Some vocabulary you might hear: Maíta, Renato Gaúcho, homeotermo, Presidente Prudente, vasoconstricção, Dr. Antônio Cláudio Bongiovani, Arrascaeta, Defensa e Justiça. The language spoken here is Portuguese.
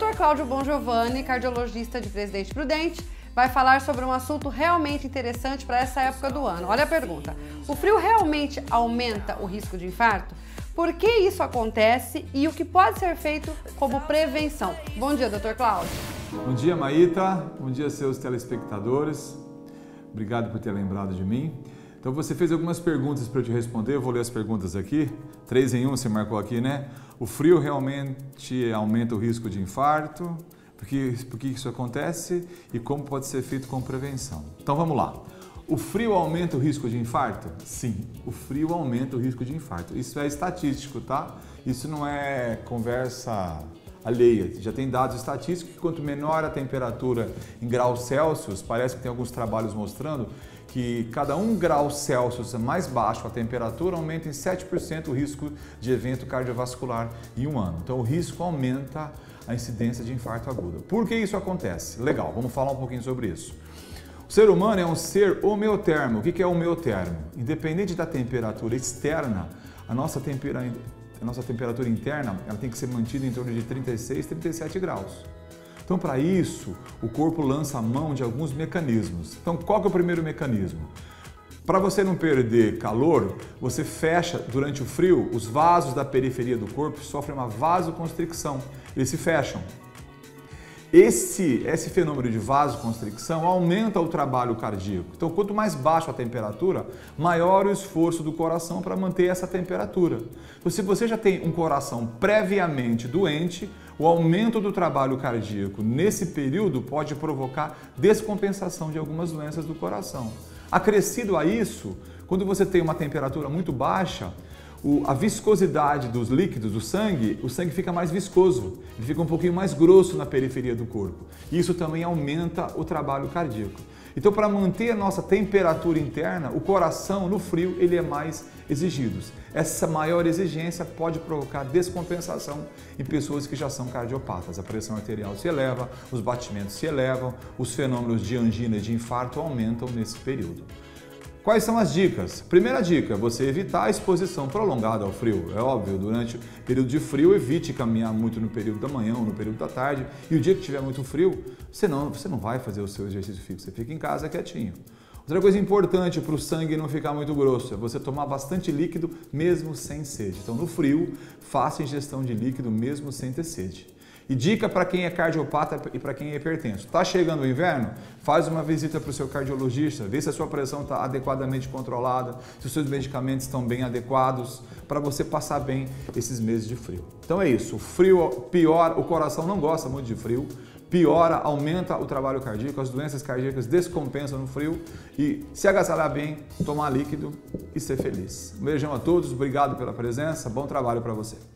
Dr. Cláudio Bongiovani, cardiologista de Presidente Prudente, vai falar sobre um assunto realmente interessante para essa época do ano. Olha a pergunta: o frio realmente aumenta o risco de infarto? Por que isso acontece e o que pode ser feito como prevenção? Bom dia, Dr. Cláudio. Bom dia, Maíta. Bom dia, seus telespectadores. Obrigado por ter lembrado de mim. Então você fez algumas perguntas para eu te responder, eu vou ler as perguntas aqui. 3 em 1 você marcou aqui, né? O frio realmente aumenta o risco de infarto? Por que isso acontece? E como pode ser feito com prevenção? Então vamos lá. O frio aumenta o risco de infarto? Sim, o frio aumenta o risco de infarto. Isso é estatístico, tá? Isso não é conversa alheia. Já tem dados estatísticos que quanto menor a temperatura em graus Celsius, parece que tem alguns trabalhos mostrando que cada 1 grau Celsius mais baixo a temperatura aumenta em 7% o risco de evento cardiovascular em um ano. Então o risco aumenta a incidência de infarto agudo. Por que isso acontece? Legal, vamos falar um pouquinho sobre isso. O ser humano é um ser homeotermo. O que é homeotermo? Independente da temperatura externa, a nossa temperatura interna ela tem que ser mantida em torno de 36, 37 graus. Então, para isso, o corpo lança a mão de alguns mecanismos. Então, qual que é o primeiro mecanismo? Para você não perder calor, você fecha durante o frio, os vasos da periferia do corpo sofrem uma vasoconstricção, eles se fecham. Esse fenômeno de vasoconstricção aumenta o trabalho cardíaco. Então, quanto mais baixa a temperatura, maior o esforço do coração para manter essa temperatura. Então, se você já tem um coração previamente doente, o aumento do trabalho cardíaco nesse período pode provocar descompensação de algumas doenças do coração. Acrescido a isso, quando você tem uma temperatura muito baixa, a viscosidade dos líquidos do sangue, o sangue fica mais viscoso, ele fica um pouquinho mais grosso na periferia do corpo. Isso também aumenta o trabalho cardíaco. Então, para manter a nossa temperatura interna, o coração no frio ele é mais exigido. Essa maior exigência pode provocar descompensação em pessoas que já são cardiopatas. A pressão arterial se eleva, os batimentos se elevam, os fenômenos de angina e de infarto aumentam nesse período. Quais são as dicas? Primeira dica, você evitar a exposição prolongada ao frio. É óbvio, durante o período de frio, evite caminhar muito no período da manhã ou no período da tarde. E o dia que tiver muito frio, senão você não vai fazer o seu exercício físico, você fica em casa quietinho. Outra coisa importante para o sangue não ficar muito grosso é você tomar bastante líquido mesmo sem sede. Então, no frio, faça ingestão de líquido mesmo sem ter sede. E dica para quem é cardiopata e para quem é hipertenso. Está chegando o inverno? Faz uma visita para o seu cardiologista, vê se a sua pressão está adequadamente controlada, se os seus medicamentos estão bem adequados, para você passar bem esses meses de frio. Então é isso, o frio piora, o coração não gosta muito de frio, piora, aumenta o trabalho cardíaco, as doenças cardíacas descompensam no frio e se agasalhar bem, tomar líquido e ser feliz. Um beijão a todos, obrigado pela presença, bom trabalho para você.